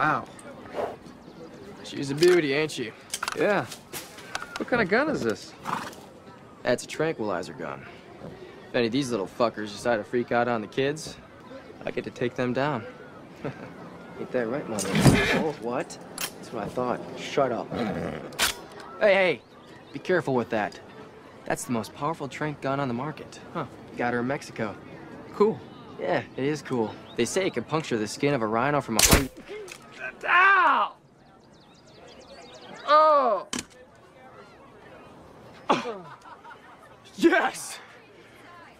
Wow. She's a beauty, ain't she? Yeah. What kind of gun is this? That's a tranquilizer gun. If any of these little fuckers decide to freak out on the kids, I get to take them down. Ain't that right, mother? Oh, what? That's what I thought. Shut up. Hey, hey! Be careful with that. That's the most powerful tranq gun on the market. Huh. Got her in Mexico. Cool. Yeah, it is cool. They say it can puncture the skin of a rhino from a... Ow! Oh! Oh! Yes!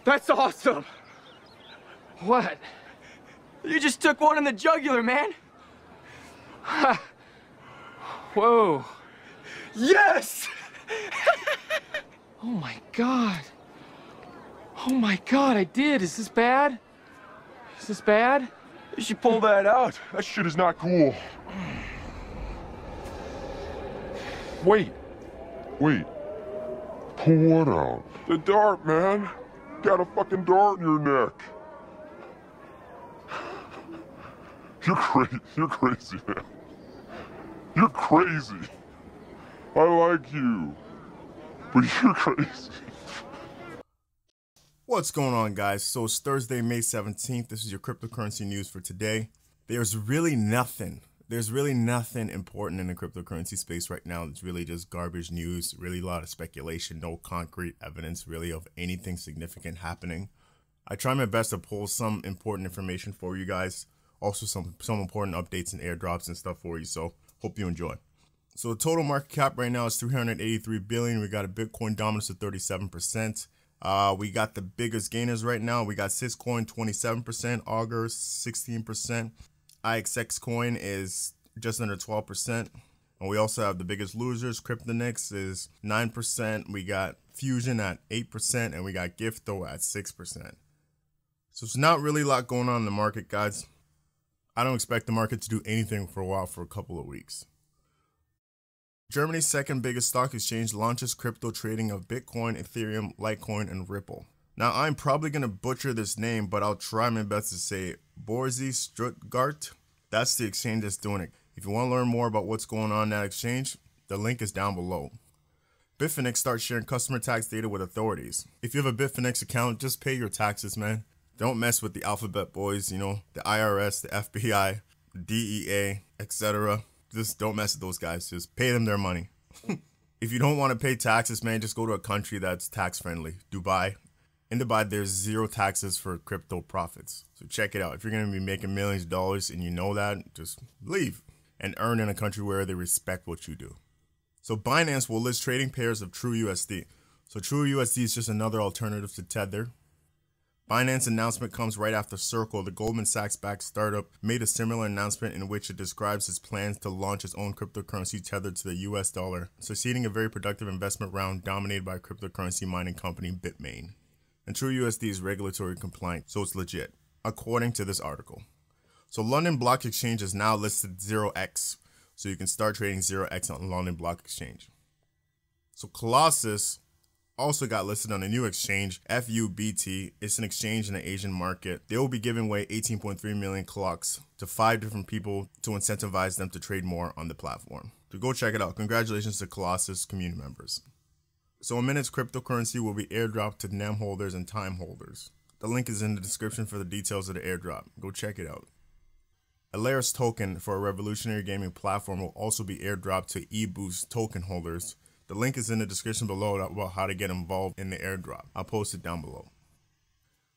That's awesome! What? You just took one in the jugular, man! Whoa! Yes! Oh my god! Oh my god, I did! Is this bad? Is this bad? You should pull that out. That shit is not cool. Wait. Wait. Pull what out? The dart, man. You got a fucking dart in your neck. You're crazy, man. You're crazy. I like you, but you're crazy. What's going on, guys? So it's Thursday, May 17th. This is your cryptocurrency news for today. There's really nothing important in the cryptocurrency space right now. It's really just garbage news, really a lot of speculation, no concrete evidence really of anything significant happening. I try my best to pull some important information for you guys. Also some important updates and airdrops and stuff for you. So hope you enjoy. So the total market cap right now is 383 billion. We got a Bitcoin dominance of 37%. We got the biggest gainers right now. We got Syscoin 27%, AUGUR 16%. IXX coin is just under 12%. And we also have the biggest losers. Cryptonix is 9%. We got Fusion at 8%. And we got GIFTO at 6%. So it's not really a lot going on in the market, guys. I don't expect the market to do anything for a while, for a couple of weeks. Germany's second biggest stock exchange launches crypto trading of Bitcoin, Ethereum, Litecoin, and Ripple. Now, I'm probably going to butcher this name, but I'll try my best to say it. Börse Stuttgart. That's the exchange that's doing it. If you want to learn more about what's going on in that exchange, the link is down below. Bitfinex starts sharing customer tax data with authorities. If you have a Bitfinex account, just pay your taxes, man. Don't mess with the alphabet boys, you know, the IRS, the FBI, DEA, etc. Just don't mess with those guys. Just pay them their money. If you don't want to pay taxes, man, just go to a country that's tax friendly. Dubai. In Dubai, there's zero taxes for crypto profits. So check it out. If you're going to be making millions of dollars and you know that, just leave and earn in a country where they respect what you do. So Binance will list trading pairs of TrueUSD. So TrueUSD is just another alternative to Tether. Binance announcement comes right after Circle. The Goldman Sachs-backed startup made a similar announcement in which it describes its plans to launch its own cryptocurrency tethered to the US dollar, succeeding a very productive investment round dominated by cryptocurrency mining company Bitmain. And TrueUSD is regulatory compliant, so it's legit, according to this article. So London Block Exchange is now listed 0x, so you can start trading 0x on London Block Exchange. So Colossus also got listed on a new exchange, FUBT. It's an exchange in the Asian market. They will be giving away 18.3 million clocks to 5 different people to incentivize them to trade more on the platform. So go check it out. Congratulations to Colossus community members. So in minutes, cryptocurrency will be airdropped to NEM holders and time holders. The link is in the description for the details of the airdrop. Go check it out. Alaris Token for a revolutionary gaming platform will also be airdropped to eBoost token holders. The link is in the description below about how to get involved in the airdrop. I'll post it down below.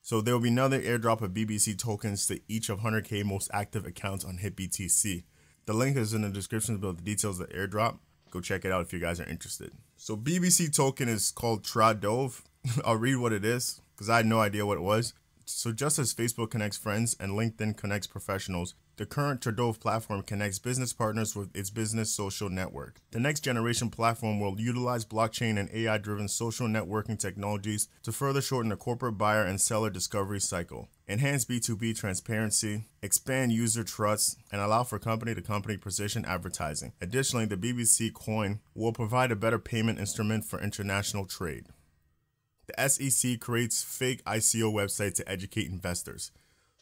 So there will be another airdrop of BBC tokens to each of 100k most active accounts on HitBTC. The link is in the description below the details of the airdrop. Go check it out if you guys are interested. So BBC token is called TraDove. I'll read what it is because I had no idea what it was. So just as Facebook connects friends and LinkedIn connects professionals, the current TraDove platform connects business partners with its business social network. The next generation platform will utilize blockchain and AI-driven social networking technologies to further shorten the corporate buyer and seller discovery cycle, enhance B2B transparency, expand user trust, and allow for company-to-company precision advertising. Additionally, the BBC coin will provide a better payment instrument for international trade. The SEC creates fake ICO websites to educate investors.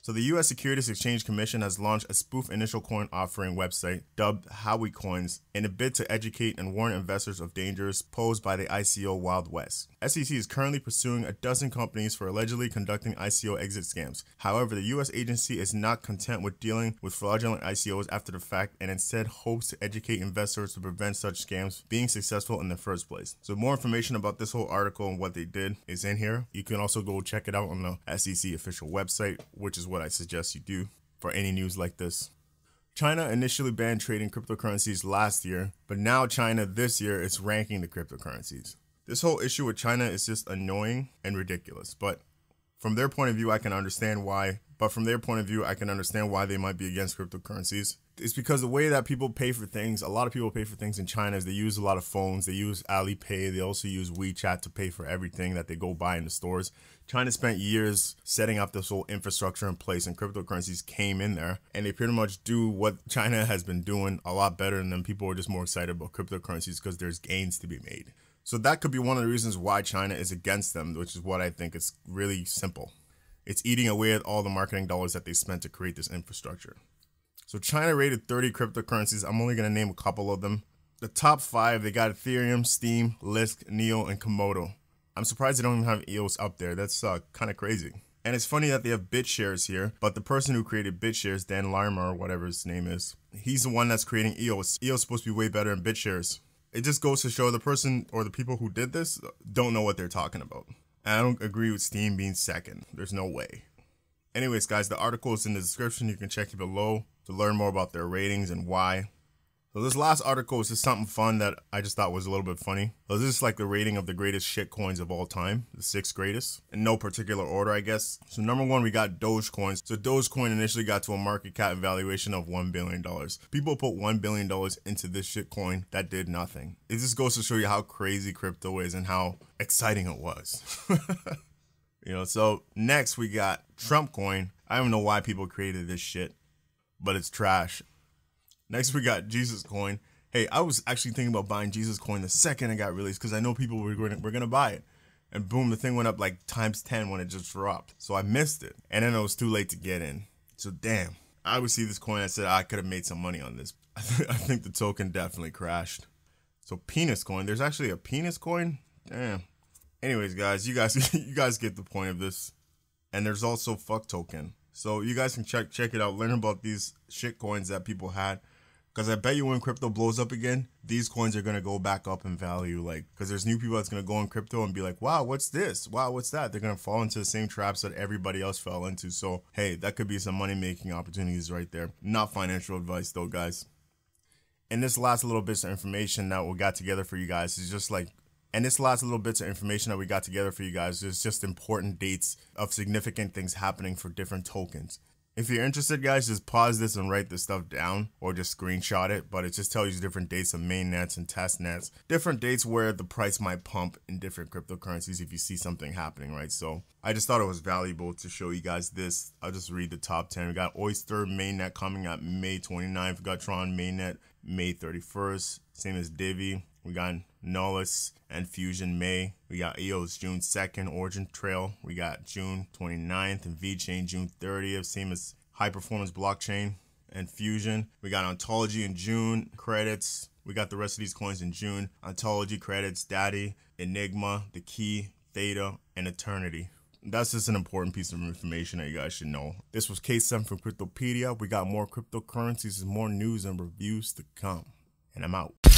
So the U.S. Securities Exchange Commission has launched a spoof initial coin offering website dubbed Howie Coins in a bid to educate and warn investors of dangers posed by the ICO Wild West. SEC is currently pursuing a dozen companies for allegedly conducting ICO exit scams. However, the U.S. agency is not content with dealing with fraudulent ICOs after the fact and instead hopes to educate investors to prevent such scams being successful in the first place. So more information about this whole article and what they did is in here. You can also go check it out on the SEC official website, which is what I suggest you do for any news like this. China initially banned trading cryptocurrencies last year, but now China this year is ranking the cryptocurrencies. This whole issue with China is just annoying and ridiculous, but from their point of view, I can understand why. They might be against cryptocurrencies. It's because the way that people pay for things, a lot of people pay for things in China, is they use a lot of phones. They use Alipay. They also use WeChat to pay for everything that they go buy in the stores. China spent years setting up this whole infrastructure in place, and cryptocurrencies came in there, and they pretty much do what China has been doing a lot better, and then people are just more excited about cryptocurrencies because there's gains to be made. So that could be one of the reasons why China is against them, which is what I think is really simple. It's eating away at all the marketing dollars that they spent to create this infrastructure. So China rated 30 cryptocurrencies. I'm only going to name a couple of them. The top five, they got Ethereum, Steam, Lisk, Neo, and Komodo. I'm surprised they don't even have EOS up there. That's kind of crazy. And it's funny that they have BitShares here, but the person who created BitShares, Dan Larimer or whatever his name is, he's the one that's creating EOS. EOS is supposed to be way better than BitShares. It just goes to show the person or the people who did this don't know what they're talking about. And I don't agree with Steam being second. There's no way. Anyways, guys, the article is in the description. You can check it below to learn more about their ratings and why. So this last article is just something fun that I just thought was a little bit funny. So this is like the rating of the greatest shit coins of all time, the 6 greatest, in no particular order, I guess. So number 1, we got Dogecoin. So Dogecoin initially got to a market cap valuation of $1 billion. People put $1 billion into this shit coin that did nothing. It just goes to show you how crazy crypto is and how exciting it was. You know, so next we got Trump coin. I don't know why people created this shit, but it's trash. Next, we got Jesus coin. Hey, I was actually thinking about buying Jesus coin the second it got released because I know people were going to buy it. And boom, the thing went up like times 10 when it just dropped. So I missed it. And then it was too late to get in. So damn, I would see this coin. I said, I could have made some money on this. I think the token definitely crashed. So penis coin. There's actually a penis coin. Damn. Anyways, guys, you guys get the point of this. And there's also fuck token. So you guys can check it out. Learn about these shit coins that people had. Because I bet you when crypto blows up again, these coins are going to go back up in value. Like, because there's new people that's going to go in crypto and be like, wow, what's this? Wow, what's that? They're going to fall into the same traps that everybody else fell into. So, hey, that could be some money-making opportunities right there. Not financial advice, though, guys. And this last little bits of information that we got together for you guys is just like, is just important dates of significant things happening for different tokens. If you're interested, guys, just pause this and write this stuff down or just screenshot it. But it just tells you different dates of mainnets and testnets, different dates where the price might pump in different cryptocurrencies if you see something happening, right? So I just thought it was valuable to show you guys this. I'll just read the top 10. We got Oyster mainnet coming up May 29th. We got Tron mainnet May 31st. Same as Divi. We got Nullis and Fusion May. We got EOS June 2nd, Origin Trail. We got June 29th and VeChain June 30th, same as High Performance Blockchain and Fusion. We got Ontology in June, Credits. We got the rest of these coins in June. Ontology, Credits, Daddy, Enigma, The Key, Theta, and Eternity. That's just an important piece of information that you guys should know. This was Case 7 from Cryptopedia. We got more cryptocurrencies and more news and reviews to come. And I'm out.